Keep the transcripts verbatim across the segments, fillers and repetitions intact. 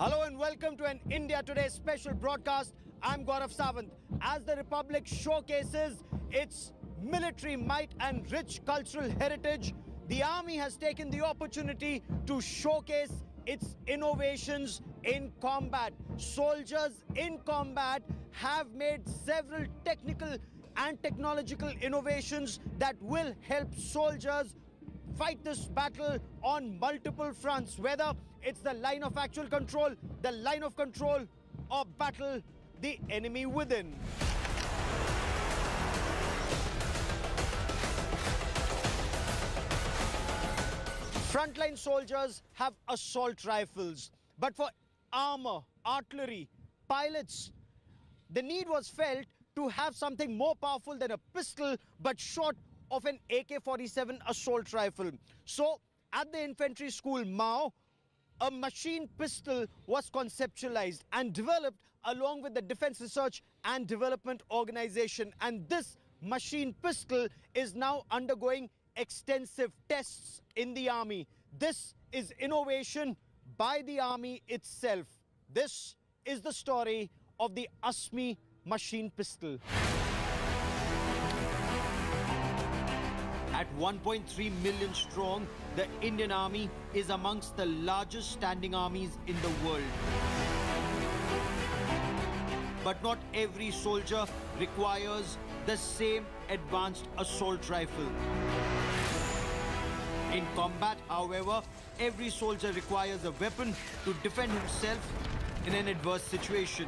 Hello and welcome to an India Today special broadcast. I'm Gaurav Sawant. As the Republic showcases its military might and rich cultural heritage, the army has taken the opportunity to showcase its innovations in combat. Soldiers in combat have made several technical and technological innovations that will help soldiers fight this battle on multiple fronts, whether it's the line of actual control, the line of control, or battle the enemy within. Frontline soldiers have assault rifles, but for armor, artillery, pilots, the need was felt to have something more powerful than a pistol, but short of an A K forty-seven assault rifle. So, at the infantry school Mhow, a machine pistol was conceptualized and developed along with the Defense Research and Development Organization. And this machine pistol is now undergoing extensive tests in the army. This is innovation by the army itself. This is the story of the A S M I machine pistol. At one point three million strong, the Indian Army is amongst the largest standing armies in the world. But not every soldier requires the same advanced assault rifle. In combat, however, every soldier requires a weapon to defend himself in an adverse situation.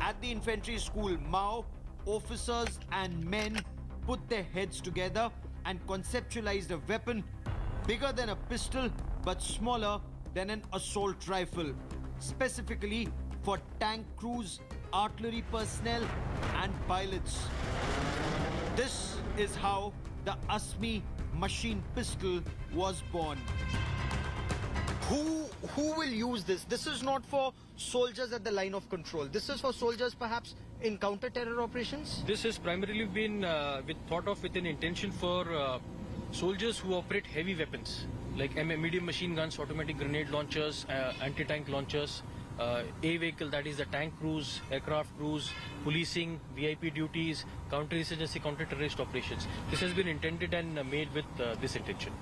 At the infantry school Mhow, officers and men put their heads together and conceptualized a weapon bigger than a pistol but smaller than an assault rifle, specifically for tank crews, artillery personnel and pilots. This is how the A S M I machine pistol was born. Who, who will use this? This is not for soldiers at the line of control. This is for soldiers perhaps in counter-terror operations? This has primarily been uh, with thought of with an intention for uh, soldiers who operate heavy weapons like medium machine guns, automatic grenade launchers, uh, anti-tank launchers, uh, A vehicle, that is the tank crews, aircraft crews, policing, V I P duties, counter-insurgency, counter-terrorist operations. This has been intended and uh, made with uh, this intention.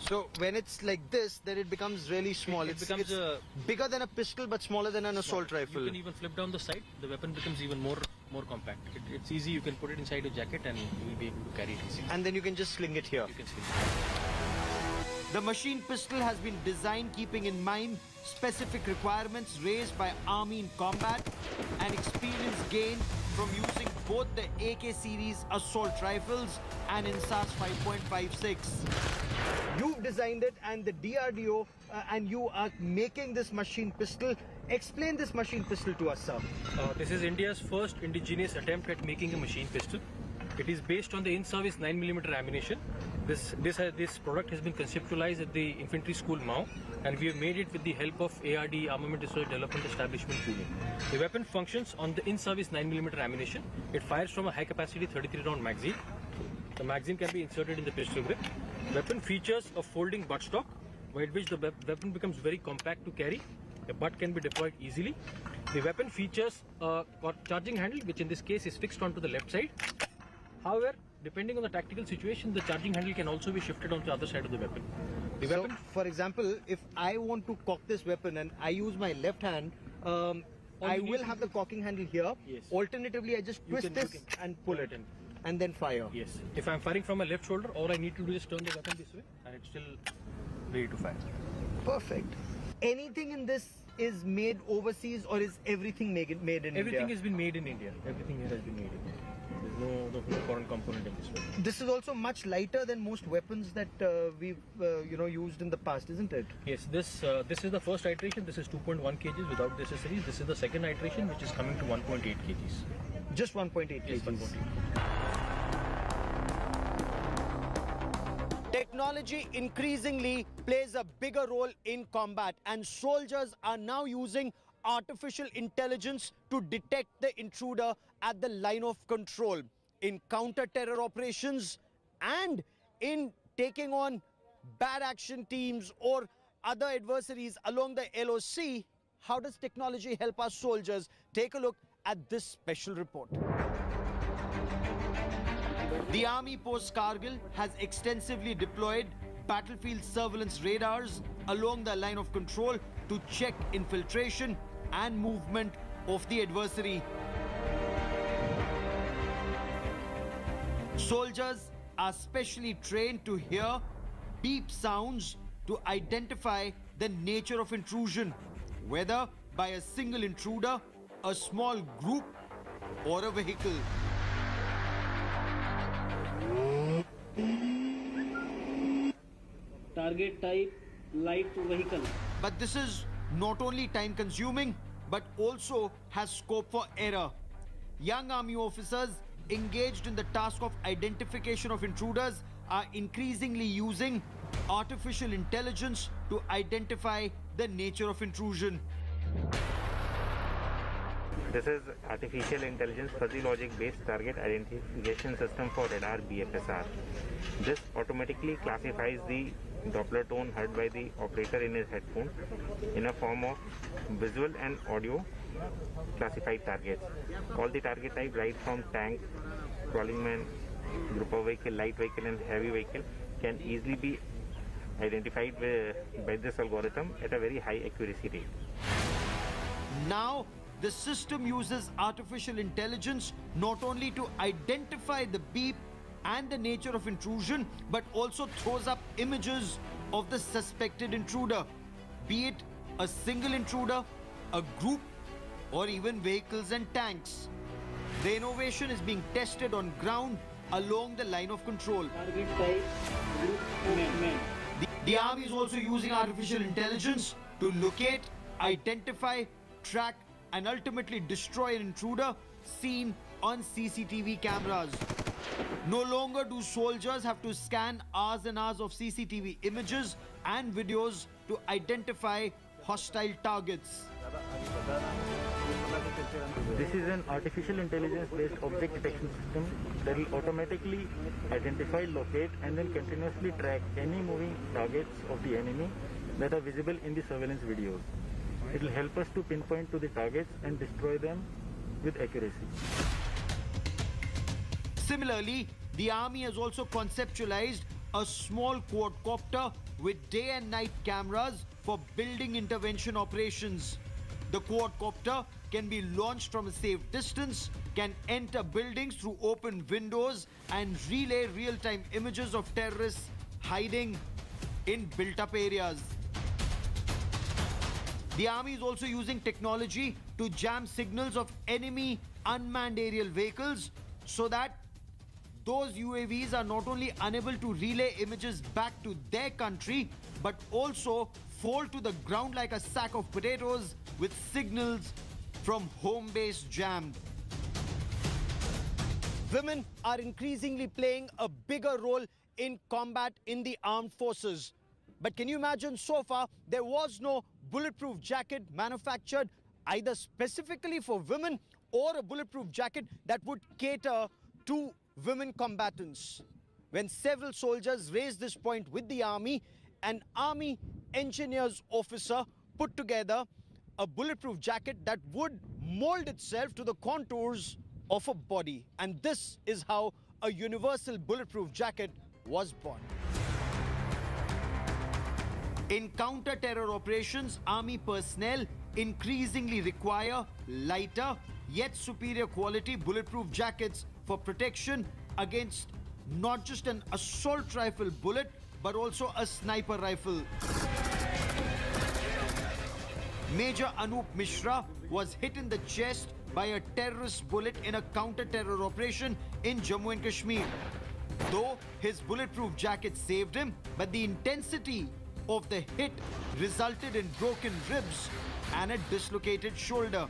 So when it's like this, then it becomes really small. It, it becomes it's a, bigger than a pistol, but smaller than an assault smaller. rifle. You can even flip down the side. The weapon becomes even more more compact. It, it's easy. You can put it inside your jacket, and you will be able to carry it easily. And then you can just sling it here. You can sling it. The machine pistol has been designed keeping in mind specific requirements raised by army in combat and experience gained from using both the A K series assault rifles and INSAS five point five six. You've designed it and the D R D O uh, and you are making this machine pistol. Explain this machine pistol to us, sir. Uh, this is India's first indigenous attempt at making a machine pistol. It is based on the in-service nine millimeter ammunition. This, this, uh, this product has been conceptualized at the infantry school Mhow, and we have made it with the help of A R D, Armament Research Development Establishment, Pune. The weapon functions on the in-service nine millimeter ammunition. It fires from a high-capacity thirty-three round magazine. The magazine can be inserted in the pistol grip. Weapon features a folding buttstock, by which the weapon becomes very compact to carry. The butt can be deployed easily. The weapon features a charging handle, which in this case is fixed onto the left side. However, depending on the tactical situation, the charging handle can also be shifted onto the other side of the weapon. The weapon, so, for example, if I want to cock this weapon and I use my left hand, um, I will have the cocking handle here. Yes. Alternatively, I just twist this and pull it in. And then fire. Yes. If I'm firing from my left shoulder, all I need to do is turn the weapon this way and it's still ready to fire. Perfect. Anything in this is made overseas or is everything made in everything India? Everything has been made in India. Everything here has been made in India. There's no, no, no foreign component in this weapon. This is also much lighter than most weapons that uh, we've uh, you know used in the past, isn't it? Yes. This uh, this is the first iteration. This is two point one kilograms without accessories. This is the second iteration, which is coming to one point eight kilograms. Just one point eight. Yes, one point eight. Technology increasingly plays a bigger role in combat, and soldiers are now using artificial intelligence to detect the intruder at the line of control in counter-terror operations and in taking on bad action teams or other adversaries along the L O C, how does technology help our soldiers? Take a look at this special report. The Army post Kargil has extensively deployed battlefield surveillance radars along the line of control to check infiltration and movement of the adversary. Soldiers are specially trained to hear beep sounds to identify the nature of intrusion, whether by a single intruder, a small group, or a vehicle. Target type, light vehicle. But this is not only time-consuming, but also has scope for error. Young army officers engaged in the task of identification of intruders are increasingly using artificial intelligence to identify the nature of intrusion. This is artificial intelligence fuzzy logic based target identification system for radar B F S R. This automatically classifies the Doppler tone heard by the operator in his headphone in a form of visual and audio classified targets. All the target type, right from tank, crawling man, group vehicle, light vehicle and heavy vehicle, can easily be identified by this algorithm at a very high accuracy rate. Now, the system uses artificial intelligence not only to identify the beep and the nature of intrusion, but also throws up images of the suspected intruder, be it a single intruder, a group, or even vehicles and tanks. The innovation is being tested on ground along the line of control. The, the Army is also using artificial intelligence to locate, identify, track, and ultimately destroy an intruder seen on C C T V cameras. No longer do soldiers have to scan hours and hours of C C T V images and videos to identify hostile targets. This is an artificial intelligence-based object detection system that will automatically identify, locate, and then continuously track any moving targets of the enemy that are visible in the surveillance videos. It will help us to pinpoint to the targets and destroy them with accuracy. Similarly, the Army has also conceptualized a small quadcopter with day and night cameras for building intervention operations. The quadcopter can be launched from a safe distance, can enter buildings through open windows, and relay real-time images of terrorists hiding in built-up areas. The Army is also using technology to jam signals of enemy unmanned aerial vehicles so that those U A Vs are not only unable to relay images back to their country, but also fall to the ground like a sack of potatoes with signals from home base jammed. Women are increasingly playing a bigger role in combat in the armed forces. But can you imagine, so far, there was no bulletproof jacket manufactured either specifically for women or a bulletproof jacket that would cater to women combatants. When several soldiers raised this point with the Army, an Army engineers officer put together a bulletproof jacket that would mold itself to the contours of a body. And this is how a universal bulletproof jacket was born. In counter-terror operations, Army personnel increasingly require lighter, yet superior quality bulletproof jackets for protection against not just an assault rifle bullet, but also a sniper rifle. Major Anup Mishra was hit in the chest by a terrorist bullet in a counter-terror operation in Jammu and Kashmir. Though his bulletproof jacket saved him, but the intensity of the hit resulted in broken ribs and a dislocated shoulder.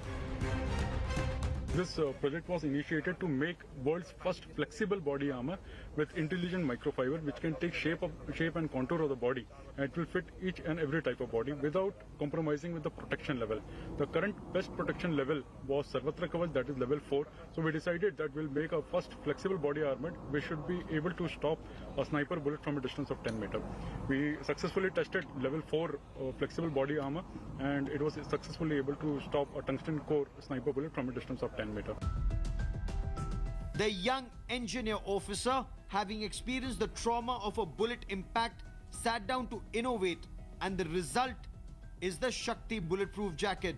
This uh, project was initiated to make world's first flexible body armor with intelligent microfiber, which can take shape of shape and contour of the body, and it will fit each and every type of body without compromising with the protection level. The current best protection level was Sarvatra Kavach, that is level four. So we decided that we'll make our first flexible body armor. We should be able to stop a sniper bullet from a distance of ten meter. We successfully tested level four uh, flexible body armor, and it was successfully able to stop a tungsten core sniper bullet from a distance of ten meter. The young engineer officer, having experienced the trauma of a bullet impact, sat down to innovate, and the result is the Shakti bulletproof jacket.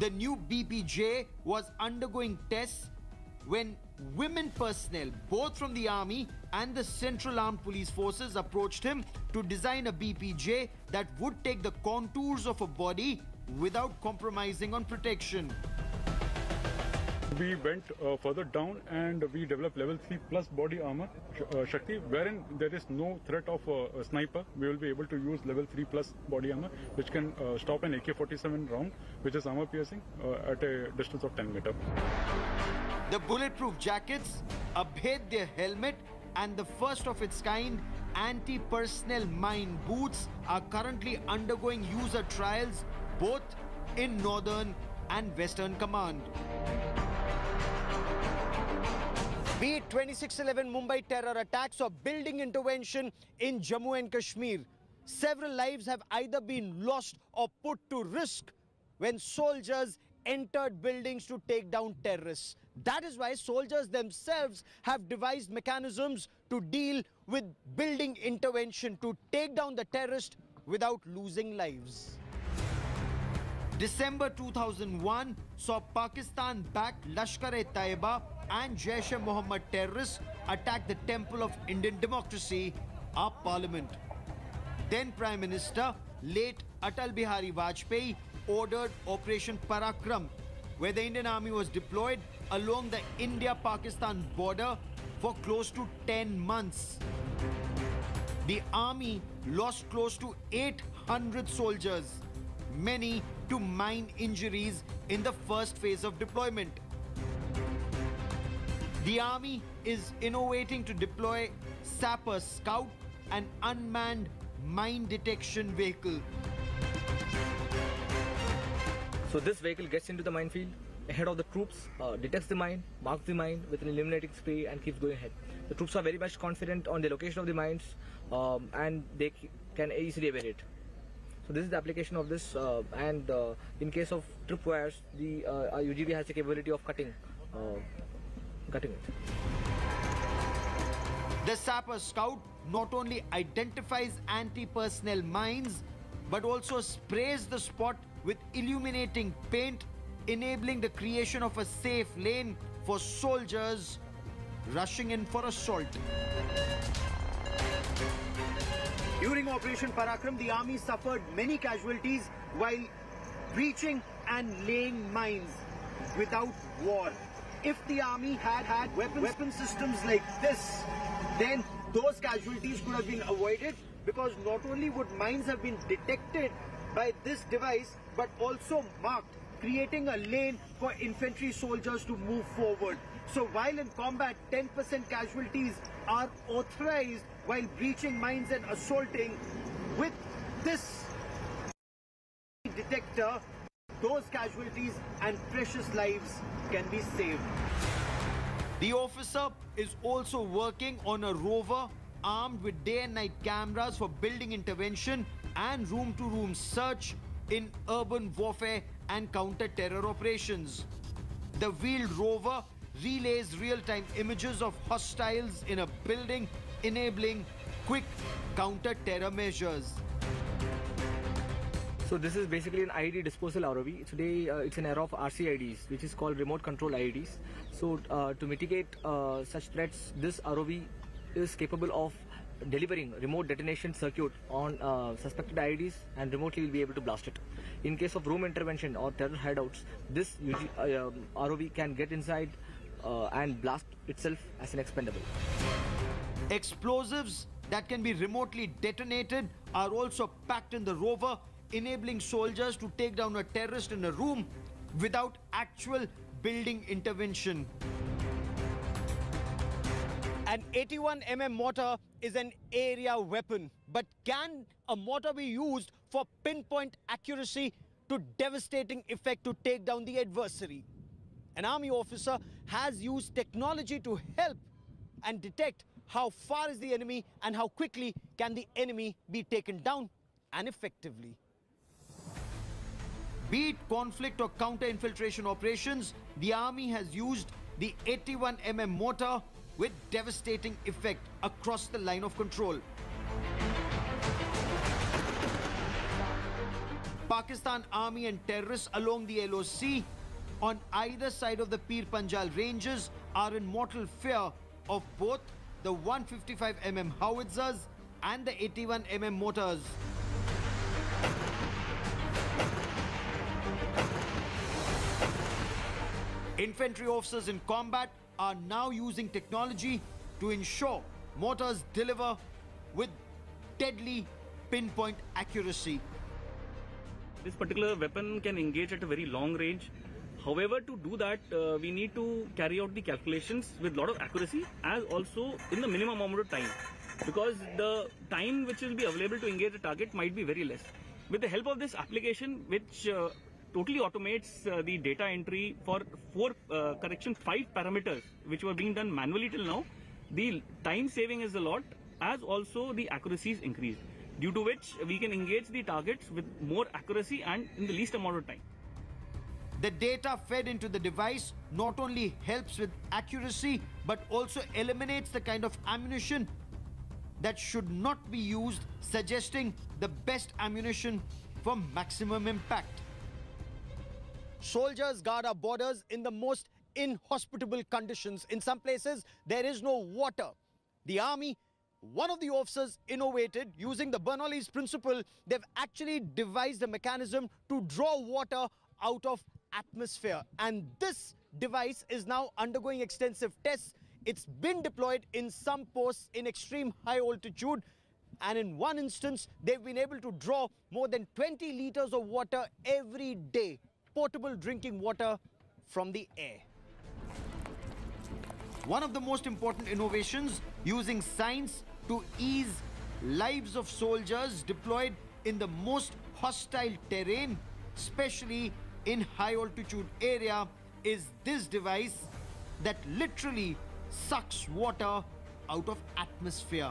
The new B P J was undergoing tests when women personnel, both from the Army and the Central Armed Police Forces, approached him to design a B P J that would take the contours of a body without compromising on protection. We went uh, further down and we developed level three plus body armor uh, Shakti, wherein there is no threat of uh, a sniper. We will be able to use level three plus body armor, which can uh, stop an A K forty-seven round, which is armor piercing, uh, at a distance of ten meter. The bulletproof jackets, abhedya helmet, and the first of its kind anti-personnel mine boots are currently undergoing user trials both in Northern and Western Command. Be it twenty-six eleven Mumbai terror attacks or building intervention in Jammu and Kashmir, several lives have either been lost or put to risk when soldiers entered buildings to take down terrorists. That is why soldiers themselves have devised mechanisms to deal with building intervention, to take down the terrorist without losing lives. December two thousand one saw Pakistan-backed Lashkar-e-Taiba and jesh Muhammad terrorists attack the temple of Indian democracy, our parliament. Then Prime Minister, late Atal Bihari Vajpayee, ordered Operation Parakram, where the Indian Army was deployed along the India-Pakistan border for close to ten months. The army lost close to eight hundred soldiers, many to mine injuries in the first phase of deployment. The army is innovating to deploy Sapper Scout, an unmanned mine detection vehicle. So this vehicle gets into the minefield ahead of the troops, uh, detects the mine, marks the mine with an illuminating spray, and keeps going ahead. The troops are very much confident on the location of the mines, um, and they can easily evade it. So this is the application of this, uh, and uh, in case of tripwires, the uh, U G V has the capability of cutting, uh, cutting it. The Sapper Scout not only identifies anti-personnel mines, but also sprays the spot with illuminating paint, enabling the creation of a safe lane for soldiers rushing in for assault. During Operation Parakram, the army suffered many casualties while breaching and laying mines without war. If the army had had weapon, weapon systems like this, then those casualties could have been avoided, because not only would mines have been detected by this device, but also marked, creating a lane for infantry soldiers to move forward. So while in combat, ten percent casualties are authorized while breaching mines and assaulting. With this detector, those casualties and precious lives can be saved. The officer is also working on a rover armed with day and night cameras for building intervention and room-to-room search in urban warfare and counter-terror operations. The wheeled rover relays real-time images of hostiles in a building, enabling quick counter-terror measures. So this is basically an I E D disposal R O V. Today uh, it's an era of R C I Ds, which is called remote control I E Ds. So uh, to mitigate uh, such threats, this R O V is capable of delivering remote detonation circuit on uh, suspected I E Ds, and remotely will be able to blast it. In case of room intervention or terror hideouts, this U G, uh, um, R O V can get inside uh, and blast itself as an expendable. Explosives that can be remotely detonated are also packed in the rover, enabling soldiers to take down a terrorist in a room without actual building intervention. An eighty-one millimeter mortar is an area weapon, but can a mortar be used for pinpoint accuracy to devastating effect to take down the adversary? An army officer has used technology to help and detect how far is the enemy and how quickly can the enemy be taken down and effectively. Be it conflict or counter-infiltration operations, the army has used the eighty-one millimeter mortar with devastating effect across the line of control. Pakistan army and terrorists along the L O C on either side of the Pir Panjal ranges are in mortal fear of both the one fifty-five millimeter howitzers and the eighty-one millimeter mortars. Infantry officers in combat are now using technology to ensure mortars deliver with deadly pinpoint accuracy. This particular weapon can engage at a very long range. However, to do that, uh, we need to carry out the calculations with a lot of accuracy, as also in the minimum amount of time, because the time which will be available to engage the target might be very less. With the help of this application, which uh, totally automates uh, the data entry for four, uh, correction, five parameters, which were being done manually till now, the time saving is a lot, as also the accuracy is increased, due to which we can engage the targets with more accuracy and in the least amount of time. The data fed into the device not only helps with accuracy, but also eliminates the kind of ammunition that should not be used, suggesting the best ammunition for maximum impact. Soldiers guard our borders in the most inhospitable conditions. In some places, there is no water. The army, one of the officers innovated using the Bernoulli's principle. They've actually devised a mechanism to draw water out of atmosphere. And this device is now undergoing extensive tests. It's been deployed in some posts in extreme high altitude. And in one instance, they've been able to draw more than twenty liters of water every day. Portable drinking water from the air. One of the most important innovations, using science to ease lives of soldiers deployed in the most hostile terrain, especially in high altitude area, is this device that literally sucks water out of atmosphere.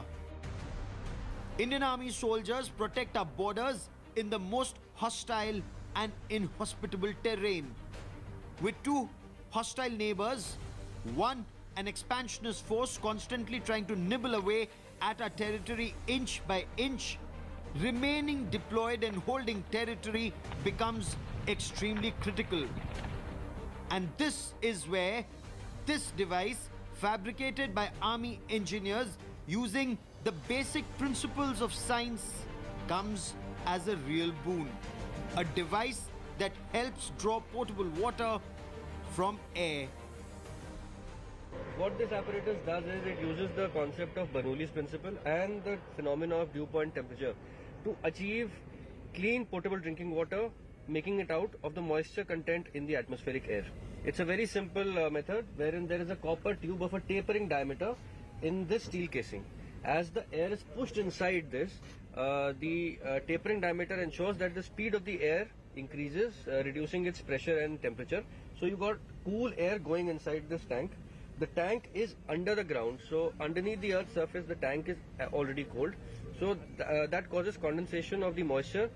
Indian Army soldiers protect our borders in the most hostile and inhospitable terrain. With two hostile neighbors, one an expansionist force constantly trying to nibble away at our territory inch by inch, remaining deployed and holding territory becomes extremely critical. And this is where this device, fabricated by army engineers using the basic principles of science, comes as a real boon. A device that helps draw potable water from air. What this apparatus does is it uses the concept of Bernoulli's principle and the phenomena of dew point temperature to achieve clean potable drinking water, making it out of the moisture content in the atmospheric air. It's a very simple uh, method wherein there is a copper tube of a tapering diameter in this steel casing. As the air is pushed inside this, Uh, the uh, tapering diameter ensures that the speed of the air increases, uh, reducing its pressure and temperature. So you got cool air going inside this tank. The tank is under the ground, so underneath the earth's surface the tank is already cold. So th uh, that causes condensation of the moisture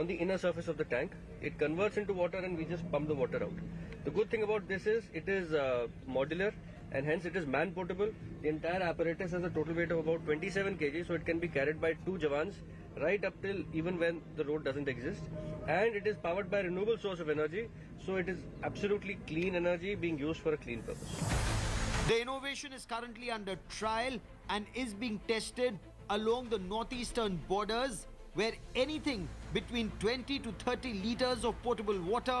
on the inner surface of the tank. It converts into water and we just pump the water out. The good thing about this is it is uh, modular and hence it is man-portable. The entire apparatus has a total weight of about twenty-seven kilograms, so it can be carried by two jawans right up till even when the road doesn't exist. And it is powered by a renewable source of energy, so it is absolutely clean energy being used for a clean purpose. The innovation is currently under trial and is being tested along the northeastern borders, where anything between twenty to thirty liters of potable water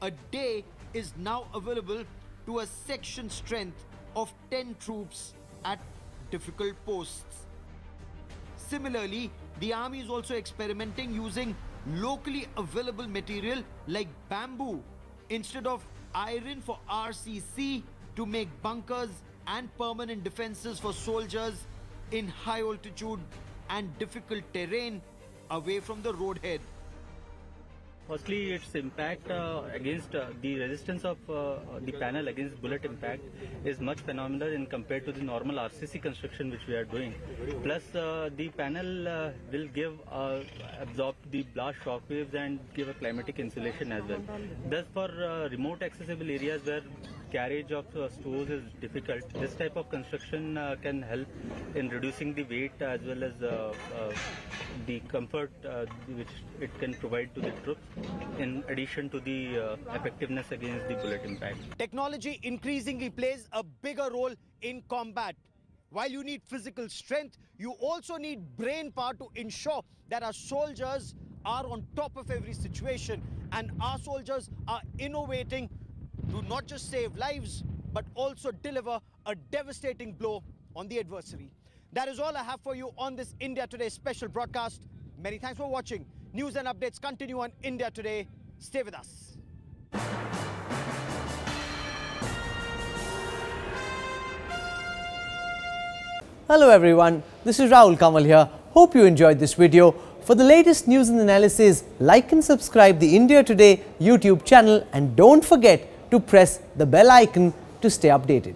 a day is now available to a section strength of ten troops at difficult posts. Similarly, the army is also experimenting using locally available material like bamboo instead of iron for R C C to make bunkers and permanent defenses for soldiers in high altitude and difficult terrain away from the roadhead. Firstly, its impact uh, against uh, the resistance of uh, the panel against bullet impact is much phenomenal in compared to the normal R C C construction which we are doing. Plus, uh, the panel uh, will give uh, absorb the blast shock waves and give a climatic insulation as well. Thus, for uh, remote accessible areas where carriage of uh, stores is difficult, this type of construction uh, can help in reducing the weight as well as uh, uh, the comfort uh, which it can provide to the troops, in addition to the uh, effectiveness against the bullet impact. Technology increasingly plays a bigger role in combat. While you need physical strength, you also need brain power to ensure that our soldiers are on top of every situation, and our soldiers are innovating to not just save lives, but also deliver a devastating blow on the adversary. That is all I have for you on this India Today special broadcast. Many thanks for watching. News and updates continue on India Today. Stay with us. Hello everyone, this is Rahul Kamal here. Hope you enjoyed this video. For the latest news and analysis, like and subscribe the India Today YouTube channel, and don't forget to press the bell icon to stay updated.